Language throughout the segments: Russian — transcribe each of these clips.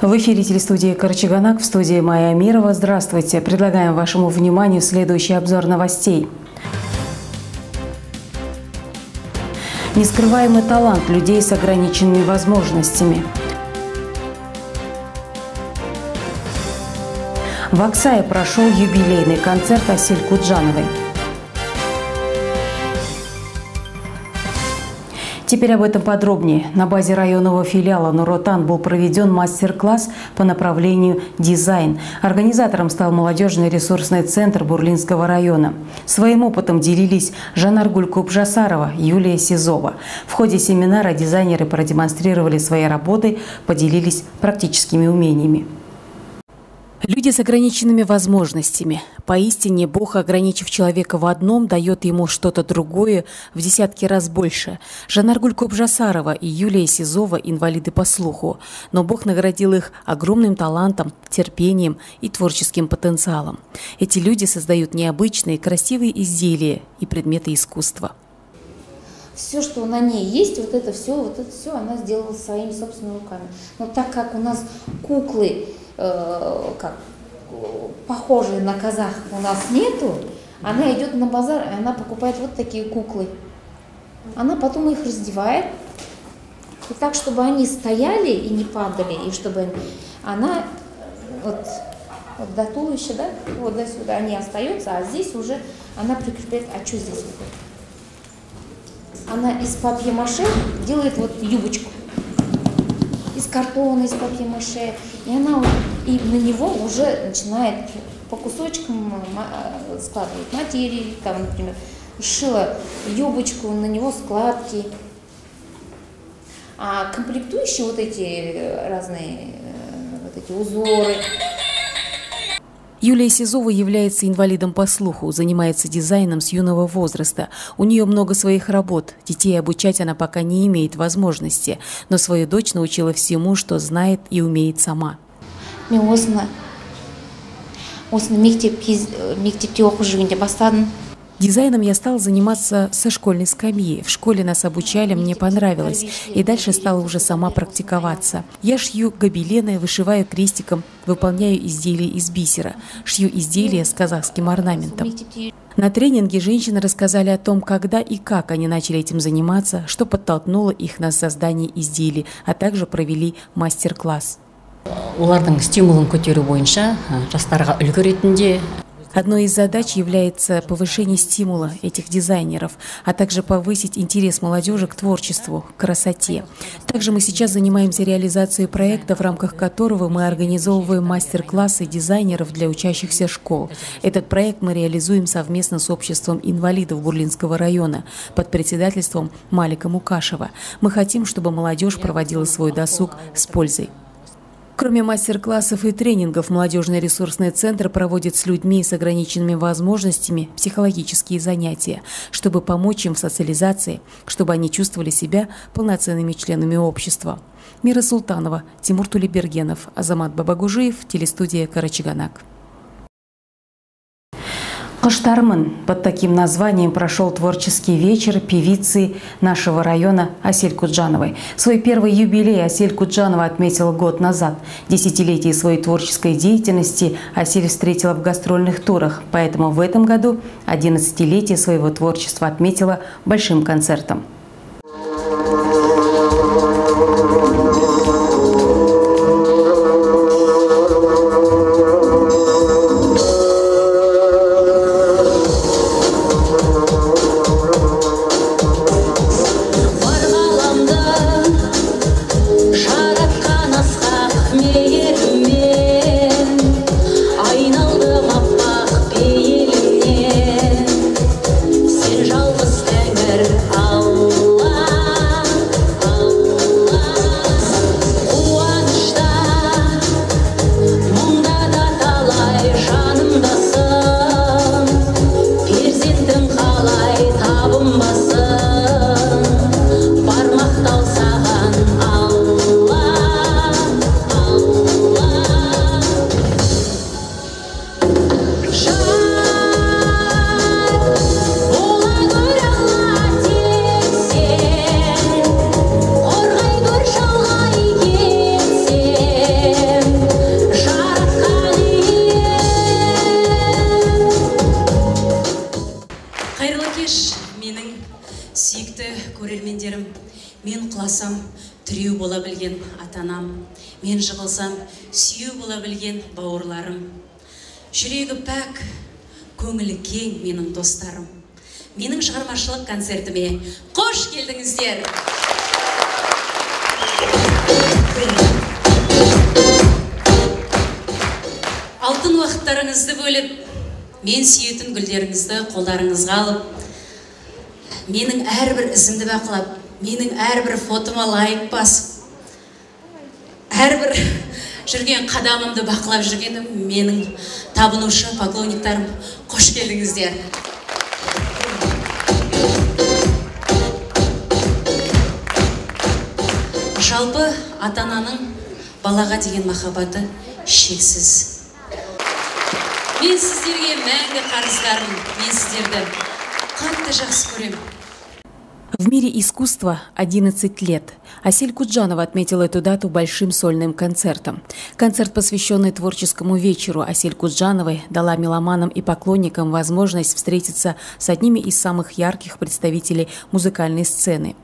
В эфире телестудии «Карачаганак», в студии Майя Мирова. Здравствуйте! Предлагаем вашему вниманию следующий обзор новостей. Нескрываемый талант людей с ограниченными возможностями. В Аксае прошел юбилейный концерт Асель Куджановой. Теперь об этом подробнее. На базе районного филиала Нур-Отан был проведен мастер-класс по направлению дизайн. Организатором стал молодежный ресурсный центр Бурлинского района. Своим опытом делились Жанаргуль Копжасарова, Юлия Сизова. В ходе семинара дизайнеры продемонстрировали свои работы, поделились практическими умениями. Люди с ограниченными возможностями. Поистине, Бог, ограничив человека в одном, дает ему что-то другое в десятки раз больше. Жанаргуль Копжасарова и Юлия Сизова – инвалиды по слуху. Но Бог наградил их огромным талантом, терпением и творческим потенциалом. Эти люди создают необычные, красивые изделия и предметы искусства. Все, что на ней есть, вот это все она сделала своими собственными руками. Но так как у нас куклы, похожие на казахов, у нас нету, она идет на базар, и она покупает вот такие куклы. Она потом их раздевает, и так, чтобы они стояли и не падали, и чтобы она вот до туловища, да, вот до сюда они остаются, а здесь уже она прикрепляет, а что здесь? Она из папье-маше делает вот юбочку. Из картона, из папье-маше, и она и на него уже начинает по кусочкам складывать материи, там, например, шила юбочку, на него складки. А комплектующие вот эти разные, вот эти узоры. Юлия Сизова является инвалидом по слуху, занимается дизайном с юного возраста. У нее много своих работ. Детей обучать она пока не имеет возможности, но свою дочь научила всему, что знает и умеет сама. Дизайном я стала заниматься со школьной скамьи. В школе нас обучали, мне понравилось. И дальше стала уже сама практиковаться. Я шью гобелены, вышиваю крестиком, выполняю изделия из бисера. Шью изделия с казахским орнаментом. На тренинге женщины рассказали о том, когда и как они начали этим заниматься, что подтолкнуло их на создание изделий, а также провели мастер-класс. Одной из задач является повышение стимула этих дизайнеров, а также повысить интерес молодежи к творчеству, к красоте. Также мы сейчас занимаемся реализацией проекта, в рамках которого мы организовываем мастер-классы дизайнеров для учащихся школ. Этот проект мы реализуем совместно с обществом инвалидов Бурлинского района под председательством Малика Мукашева. Мы хотим, чтобы молодежь проводила свой досуг с пользой. Кроме мастер-классов и тренингов, молодежный ресурсный центр проводит с людьми с ограниченными возможностями психологические занятия, чтобы помочь им в социализации, чтобы они чувствовали себя полноценными членами общества. Мира Султанова, Тимур Тулибергенов, Азамат Бабагужиев, телестудия «Карачаганак». Куштармын. Под таким названием прошел творческий вечер певицы нашего района Асель Куджановой. Свой первый юбилей Асель Куджанова отметила год назад. Десятилетие своей творческой деятельности Асель встретила в гастрольных турах, поэтому в этом году 11-летие своего творчества отметила большим концертом. білген атанам, мен жығылсам, сүйеу бола білген бауырларым. Жүрегі пәк, көңілі кең менің достарым. Менің шығармашылық концертіме қош келдіңіздер! Алтын уақыттарыңызды бөліп, мен сүйетін гүлдеріңізді қолдарыңызға алып, менің әрбір ізімді бақылап, менің әрбір фотома лайк басып, әрбір жүрген қадамымды бақылап жүргенім менің табынушы поклонниктарым, қош келдіңіздер! Жалпы ата-ананың балаға деген махаббаты шексіз. Мен сіздерге мәңгі қарыздарым, мен сіздерді қатты жақсы көрем. В мире искусства 11 лет. Асель Куджанова отметила эту дату большим сольным концертом. Концерт, посвященный творческому вечеру Асель Куджановой, дала меломанам и поклонникам возможность встретиться с одними из самых ярких представителей музыкальной сцены.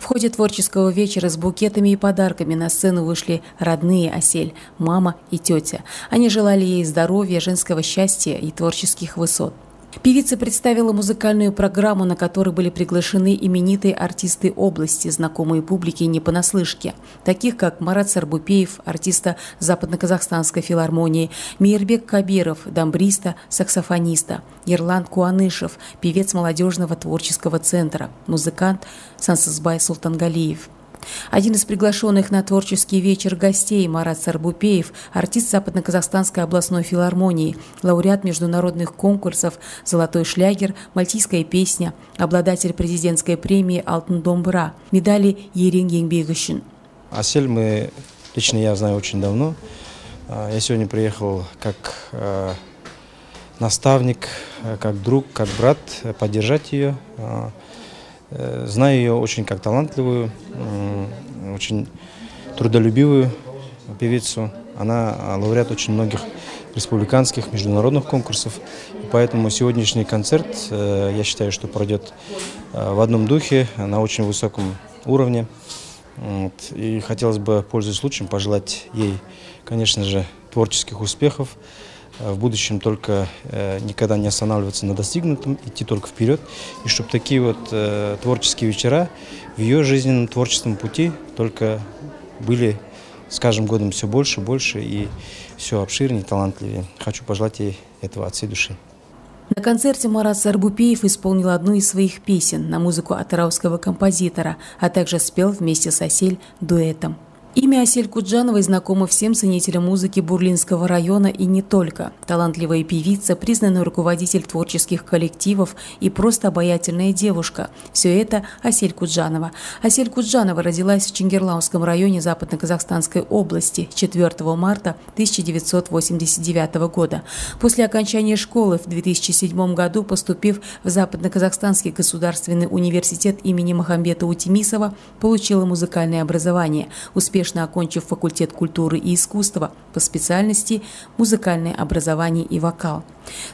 В ходе творческого вечера с букетами и подарками на сцену вышли родные Асель, мама и тетя. Они желали ей здоровья, женского счастья и творческих высот. Певица представила музыкальную программу, на которой были приглашены именитые артисты области, знакомые публике не понаслышке, таких как Марат Саргупеев, артиста Западно-Казахстанской филармонии, Мейрбек Каберов, дамбриста, саксофониста, Ерлан Куанышев, певец молодежного творческого центра, музыкант Сансызбай Султангалиев. Один из приглашенных на творческий вечер гостей Марат Саргупеев, артист Западно-Казахстанской областной филармонии, лауреат международных конкурсов «Золотой шлягер», «Мальтийская песня», обладатель президентской премии «Алтын Домбыра», медали «Ерен Еңбегішін». Асель мы, лично я знаю очень давно. Я сегодня приехал как наставник, как друг, как брат, поддержать ее. Знаю ее очень как талантливую, очень трудолюбивую певицу. Она лауреат очень многих республиканских, международных конкурсов. И поэтому сегодняшний концерт, я считаю, что пройдет в одном духе, на очень высоком уровне. И хотелось бы, пользуясь случаем, пожелать ей, конечно же, творческих успехов. В будущем только никогда не останавливаться на достигнутом, идти только вперед. И чтобы такие вот творческие вечера в ее жизненном творческом пути только были с каждым годом все больше, больше и все обширнее, талантливее. Хочу пожелать ей этого от всей души. На концерте Марат Саргупеев исполнил одну из своих песен на музыку атырауского композитора, а также спел вместе с Асель дуэтом. Имя Асель Куджановой знакомо всем ценителям музыки Бурлинского района и не только. Талантливая певица, признанный руководитель творческих коллективов и просто обаятельная девушка. Все это Асель Куджанова. Асель Куджанова родилась в Чингерламском районе Западно-Казахстанской области 4 марта 1989 года. После окончания школы в 2007 году, поступив в Западно-Казахстанский государственный университет имени Махамбета Утимисова, получила музыкальное образование, успешно окончив факультет культуры и искусства по специальности «Музыкальное образование и вокал».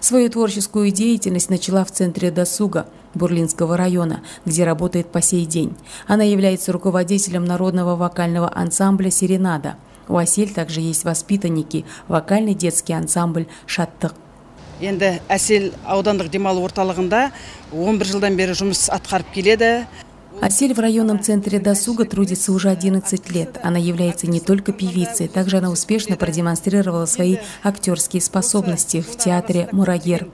Свою творческую деятельность начала в центре досуга Бурлинского района, где работает по сей день. Она является руководителем народного вокального ансамбля «Серенада». У Асель также есть воспитанники, вокальный детский ансамбль «Шаттак». Енді Асель аудандық демалу орталығында 11 жылдан бері жұмыс атқарып келеді. Асель в районном центре досуга трудится уже 11 лет. Она является не только певицей, также она успешно продемонстрировала свои актерские способности в театре «Мурагер».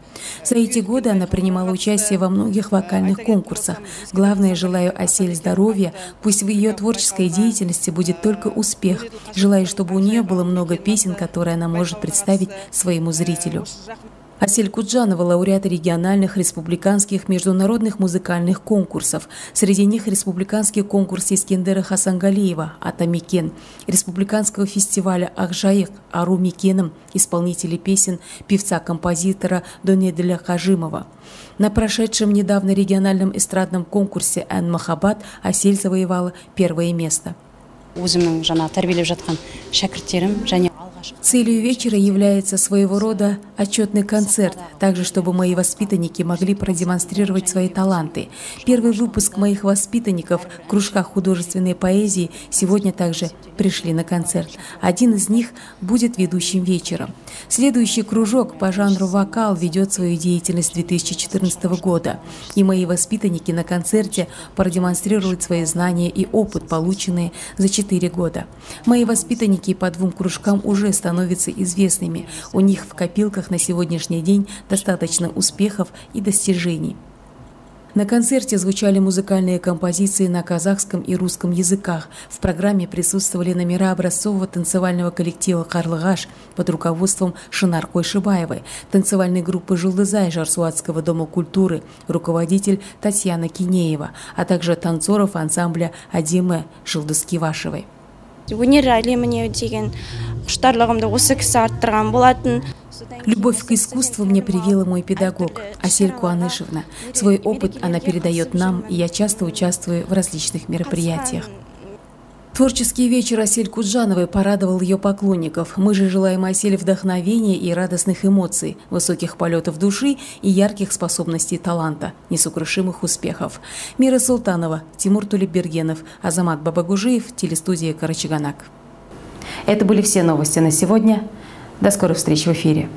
За эти годы она принимала участие во многих вокальных конкурсах. Главное, желаю Асель здоровья, пусть в ее творческой деятельности будет только успех. Желаю, чтобы у нее было много песен, которые она может представить своему зрителю. Асель Куджанова – лауреат региональных, республиканских, международных музыкальных конкурсов. Среди них республиканский конкурс Искендера Хасангалиева «Атамикен», республиканского фестиваля «Ахжаек» Арумикеном исполнителей песен певца-композитора Донеделя Хажимова. На прошедшем недавно региональном эстрадном конкурсе «Эн Махабад» Асель завоевала первое место. Целью вечера является своего рода отчетный концерт, также чтобы мои воспитанники могли продемонстрировать свои таланты. Первый выпуск моих воспитанников в кружках художественной поэзии сегодня также пришли на концерт. Один из них будет ведущим вечером. Следующий кружок по жанру вокал ведет свою деятельность с 2014 года. И мои воспитанники на концерте продемонстрируют свои знания и опыт, полученные за 4 года. Мои воспитанники по двум кружкам уже становятся известными. У них в копилках на сегодняшний день достаточно успехов и достижений. На концерте звучали музыкальные композиции на казахском и русском языках. В программе присутствовали номера образцового танцевального коллектива «Карлыгаш» под руководством Шинаркой Шибаевой, танцевальной группы «Жилдызай» Жарсуатского дома культуры, руководитель Татьяна Кинеева, а также танцоров ансамбля «Адиме» Жилдызкивашевой. Любовь к искусству мне привила мой педагог Асель Куанышевна. Свой опыт она передает нам, и я часто участвую в различных мероприятиях. Творческий вечер Асель Куджановой порадовал ее поклонников. Мы же желаем Асель вдохновения и радостных эмоций, высоких полетов души и ярких способностей таланта, несокрушимых успехов. Мира Султанова, Тимур Тулибергенов, Азамат Бабагужиев, телестудия «Карачаганак». Это были все новости на сегодня. До скорых встреч в эфире.